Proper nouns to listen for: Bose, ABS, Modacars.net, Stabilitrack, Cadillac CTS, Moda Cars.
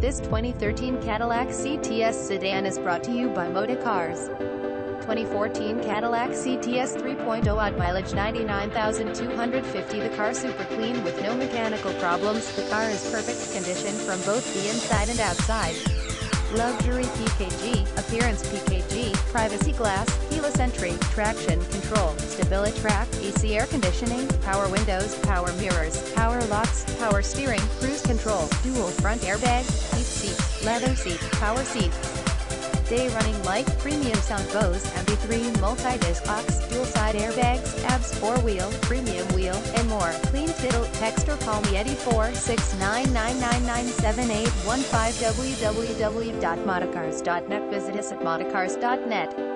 This 2013 Cadillac CTS sedan is brought to you by Moda Cars. 2014 Cadillac CTS 3.0 odd mileage 99,250. The car super clean with no mechanical problems. The car is perfect condition from both the inside and outside. Luxury PKG, appearance PKG, privacy glass, keyless entry, traction control, Stabilitrack, AC air conditioning, power windows, power mirrors, power locks, power steering, cruise control, dual front airbags, heated seats, leather seat, power seats. Day running light, premium sound Bose MD3 multi-disc aux, dual side airbags, ABS 4-wheel, premium wheel, and more. Clean fiddle, text or call me at 846-999-97815 www.modacars.net. Visit us at Modacars.net.